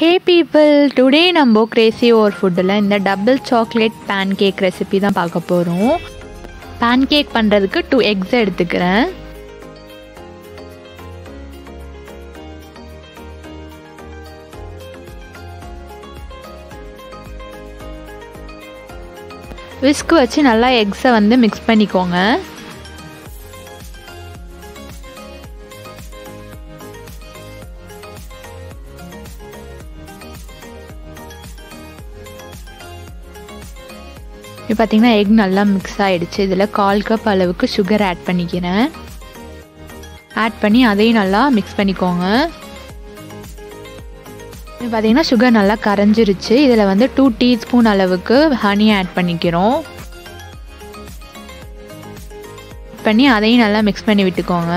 Hey people, today we Crazy Over Food double chocolate pancake recipe. Pancake பண்றதுக்கு 2 eggs எடுத்துக்கிறேன். Whisk வச்சு நல்லா eggs வந்து mix பண்ணிக்கோங்க. இப்போ பாத்தீங்கன்னா எக் நல்லா mix ஆயிடுச்சு. இதல 1/4 கப் அளவுக்கு sugar add பண்ணிக்கிறேன். add பண்ணி அதையும் நல்லா mix பண்ணிக்கோங்க. இப்போ பாத்தீங்கன்னா sugar நல்லா கரஞ்சிருச்சு. இதல வந்து 2 teaspoon அளவுக்கு honey add பண்ணிக்கிறோம். பண்ணி அதையும் நல்லா mix பண்ணி விட்டுக்கோங்க.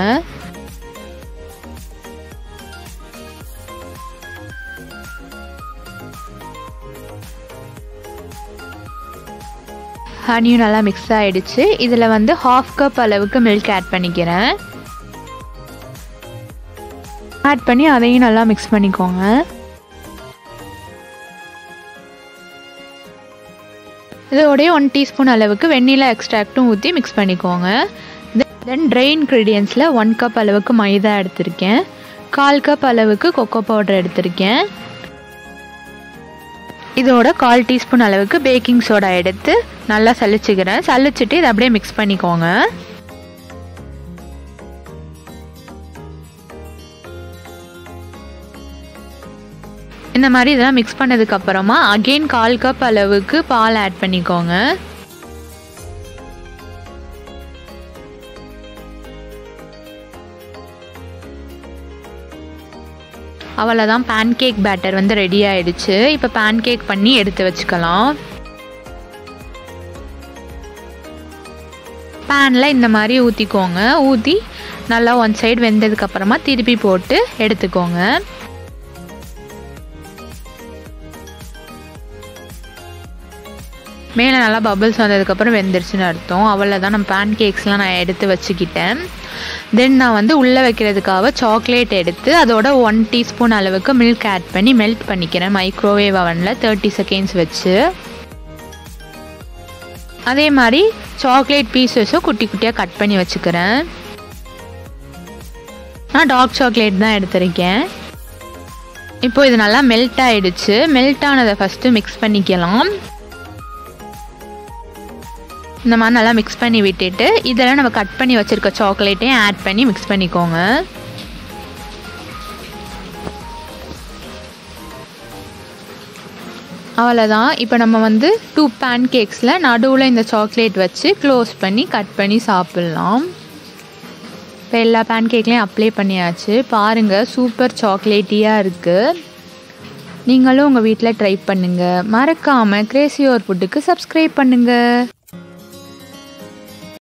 Honey நல்லா mix ஆயிடுச்சு. இதுல வந்து 1/2 கப் அளவுக்கு milk add பண்ணிக்கிறேன். add பண்ணி அதையும் நல்லா mix பண்ணிக்கோங்க. இதோட 1 teaspoon அளவுக்கு vanilla extract ஊத்தி mix பண்ணிக்கோங்க. then dry ingredientsல 1 கப் அளவுக்கு மைதா எடுத்துர்க்கேன். 1/4 கப் அளவுக்கு cocoa powder எடுத்துர்க்கேன். இதோட 1/4 டீஸ்பூன் அளவுக்கு பேக்கிங் சோடா எடுத்து நல்லா சலிச்சுக்கிறேன். சலிச்சிட்டு இத அப்படியே mix பண்ணிக்கோங்க. இந்த மாதிரி இதெல்லாம் mix பண்ணதுக்கு அப்புறமா again 1/4 கப் அளவுக்கு பால் add பண்ணிக்கோங்க. அவ்வளவுதான் pancake batter வந்து ரெடி ஆயிடுச்சு. இப்போ pancake பண்ணி எடுத்து வச்சுக்கலாம். panல இந்த மாதிரி ஊத்திக்கோங்க. ஊத்தி நல்லா one side வெந்ததுக்கு அப்புறமா திருப்பி போட்டு எடுத்துக்கோங்க. மேல நல்லா bubbles வந்ததுக்கு அப்புறம் வெந்திருச்சுன்னு அர்த்தம். அவ்வளவுதான் நம்ம pancakesலாம் நான் எடுத்து வச்சிட்டேன். then நான் வந்து உள்ள வைக்கிறதுக்காக சாக்லேட் எடுத்து அதோட 1 டீஸ்பூன் அளவுக்கு milk add பண்ணி மெல்ட் பண்ணிக்கிறேன். மைக்ரோவேவ் ovenல 30 seconds வெச்சு அதே மாதிரி சாக்லேட் பீசஸ குட்டி குட்டியா கட் பண்ணி வச்சுக்கிறேன். நான் டார்க் சாக்லேட் தான் எடுத்துர்க்கேன். இப்போ இது நல்லா மெல்ட் ஆயிடுச்சு. மெல்ட் ஆனத ஃபர்ஸ்ட் mix பண்ணிக்கலாம். இந்த மாதிரி நல்லா mix பண்ணி விட்டுட்டு இதெல்லாம் நம்ம கட் பண்ணி வச்சிருக்க சாக்லேட்டையும் add பண்ணி mix பண்ணிக்கோங்க. அவ்வளவுதான். இப்போ நம்ம வந்து 2 pancakesல நடுவுல இந்த சாக்லேட் வச்சு க்ளோஸ் பண்ணி கட் பண்ணி சாப்பிடலாம். இப்போ எல்லா pancakesலயும் அப்ளை பண்ணியாச்சு. பாருங்க சூப்பர் சாக்லேட்டியா இருக்கு. நீங்களும் உங்க வீட்ல ட்ரை பண்ணுங்க. மறக்காம Crazy Over Foodக்கு subscribe பண்ணுங்க.